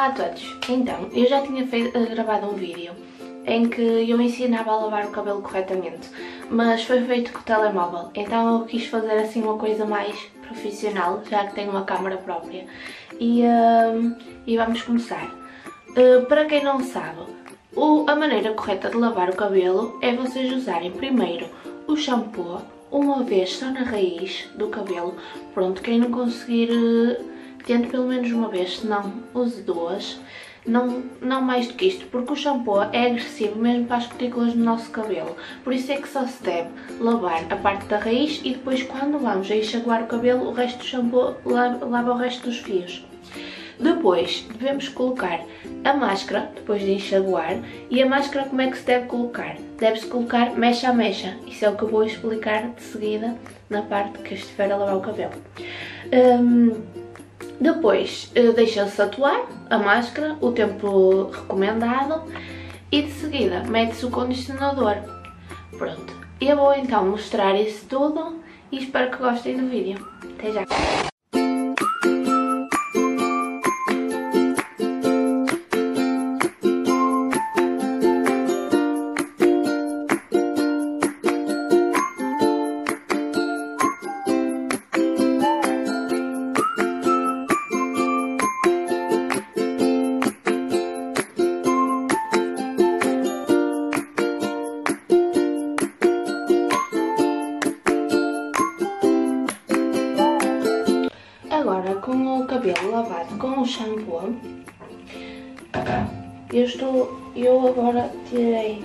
Olá a todos! Então, eu já tinha gravado um vídeo em que eu me ensinava a lavar o cabelo corretamente, mas foi feito com o telemóvel, então eu quis fazer assim uma coisa mais profissional, já que tenho uma câmara própria. E vamos começar. Para quem não sabe, a maneira correta de lavar o cabelo é vocês usarem primeiro o shampoo, uma vez só na raiz do cabelo. Pronto, quem não conseguir... tente pelo menos uma vez, se não use duas, não mais do que isto, porque o shampoo é agressivo mesmo para as cutículas do nosso cabelo. Por isso é que só se deve lavar a parte da raiz e depois, quando vamos a enxaguar o cabelo, o resto do shampoo lava o resto dos fios. Depois devemos colocar a máscara, depois de enxaguar. E a máscara, como é que se deve colocar? Deve-se colocar mecha a mecha, isso é o que eu vou explicar de seguida na parte que estiver a lavar o cabelo. Depois deixa-se atuar a máscara, o tempo recomendado, e de seguida mete-se o condicionador. Pronto, eu vou então mostrar isso tudo e espero que gostem do vídeo. Até já! Com o cabelo lavado com o shampoo, eu agora tirei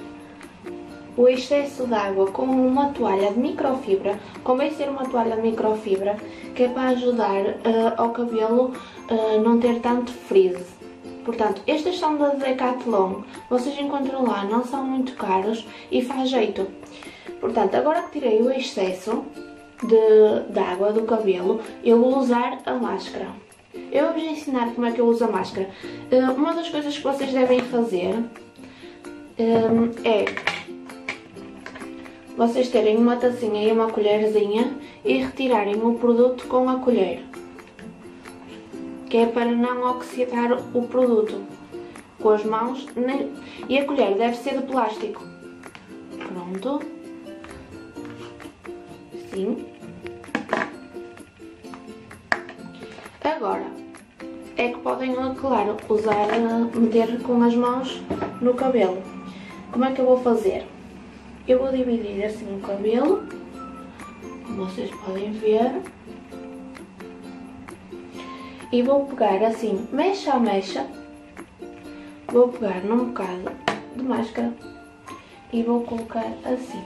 o excesso de água com uma toalha de microfibra. Convém ser uma toalha de microfibra, que é para ajudar ao cabelo não ter tanto frizz. Portanto, estas são da Decathlon, vocês encontram lá, não são muito caros e faz jeito. Portanto, agora que tirei o excesso de água do cabelo, eu vou usar a máscara. Eu vou-vos ensinar como é que eu uso a máscara. Uma das coisas que vocês devem fazer é vocês terem uma tacinha e uma colherzinha e retirarem o produto com a colher, que é para não oxidar o produto com as mãos, e a colher deve ser de plástico. Pronto, assim. Agora é que podem, claro, meter com as mãos no cabelo. Como é que eu vou fazer? Eu vou dividir assim o cabelo, como vocês podem ver, e vou pegar assim, mecha a mecha, vou pegar num bocado de máscara e vou colocar assim.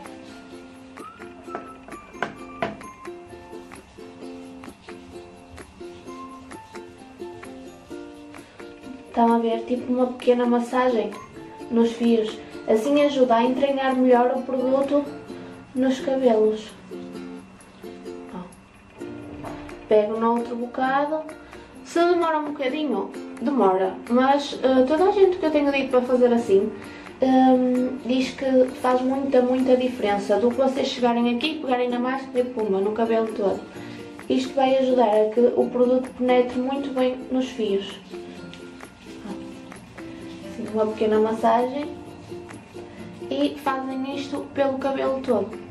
Estão a ver, tipo uma pequena massagem nos fios, assim ajuda a entranhar melhor o produto nos cabelos. Pego no outro bocado, se demora um bocadinho, demora, mas toda a gente que eu tenho dito para fazer assim diz que faz muita diferença do que vocês chegarem aqui, pegarem na máscara e pumba, no cabelo todo. Isto vai ajudar a que o produto penetre muito bem nos fios. Uma pequena massagem, e fazem isto pelo cabelo todo.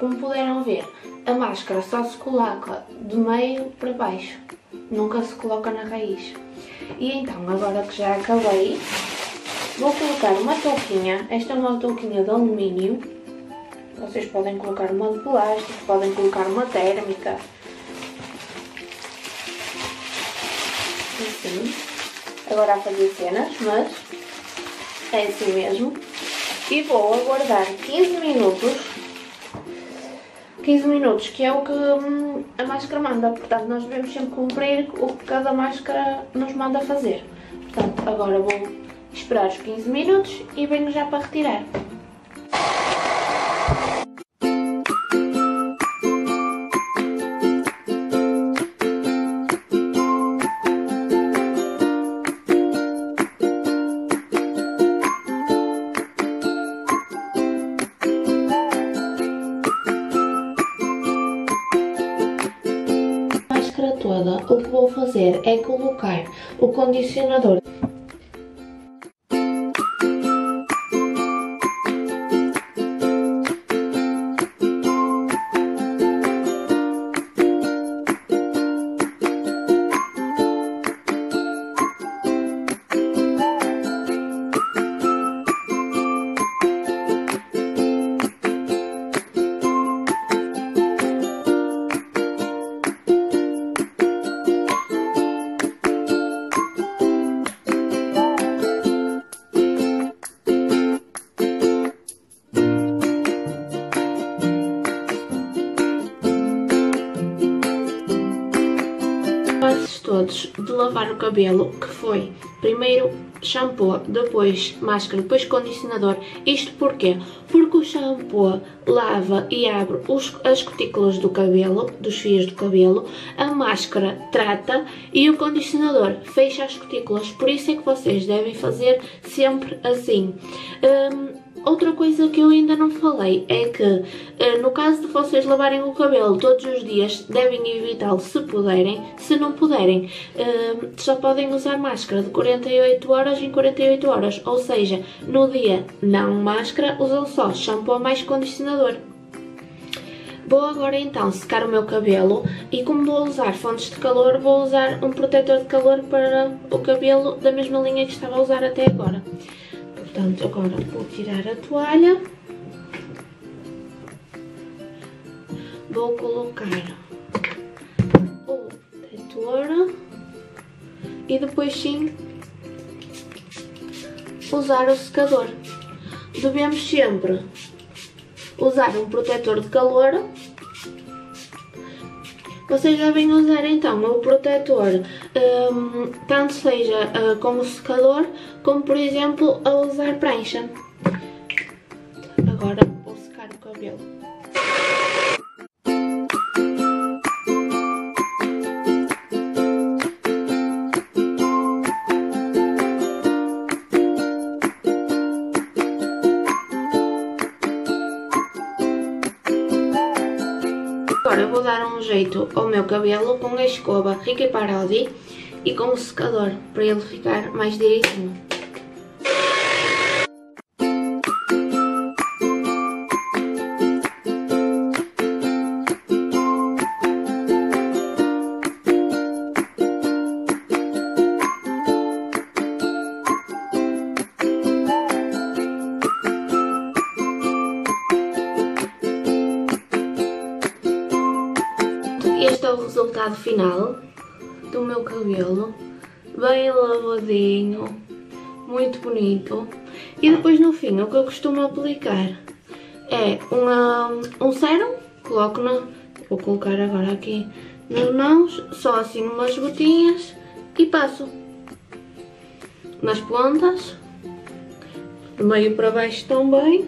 Como puderam ver, a máscara só se coloca de meio para baixo, nunca se coloca na raiz. E então, agora que já acabei, vou colocar uma touquinha. Esta é uma touquinha de alumínio, vocês podem colocar uma de plástico, podem colocar uma térmica, assim. Agora a fazer cenas, mas é assim mesmo. E vou aguardar 15 minutos. 15 minutos, que é o que a máscara manda. Portanto, nós devemos sempre cumprir o que cada máscara nos manda fazer. Portanto, agora vou esperar os 15 minutos e venho já para retirar. Toda, o que vou fazer é colocar o condicionador. Todos de lavar o cabelo, que foi primeiro shampoo, depois máscara, depois condicionador. Isto porquê? Porque o shampoo lava e abre as cutículas do cabelo, dos fios do cabelo, a máscara trata e o condicionador fecha as cutículas, por isso é que vocês devem fazer sempre assim. Outra coisa que eu ainda não falei é que, no caso de vocês lavarem o cabelo todos os dias, devem evitá-lo se puderem. Se não puderem, só podem usar máscara de 48 horas em 48 horas. Ou seja, no dia não máscara, usam só shampoo mais condicionador. Vou agora então secar o meu cabelo e, como vou usar fontes de calor, vou usar um protetor de calor para o cabelo da mesma linha que estava a usar até agora. Portanto, agora vou tirar a toalha, vou colocar o protetor e depois sim usar o secador. Devemos sempre usar um protetor de calor. Vocês devem usar então o protetor, tanto seja como secador, como por exemplo a usar prancha. Agora vou secar o cabelo. Agora vou dar um jeito ao meu cabelo com a escova Rica e Paraldi e com o secador, para ele ficar mais direitinho. Este é o resultado final do meu cabelo, bem lavadinho, muito bonito. E depois no fim, o que eu costumo aplicar é um sérum. Vou colocar agora aqui nas mãos, só assim umas gotinhas, e passo nas pontas, do meio para baixo também,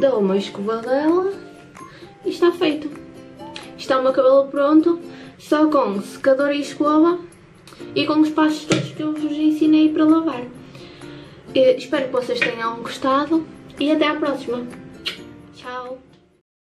dou uma escovadela e está feito. Está o meu cabelo pronto, só com secador e escova e com os passos todos que eu vos ensinei para lavar. Espero que vocês tenham gostado e até à próxima. Tchau!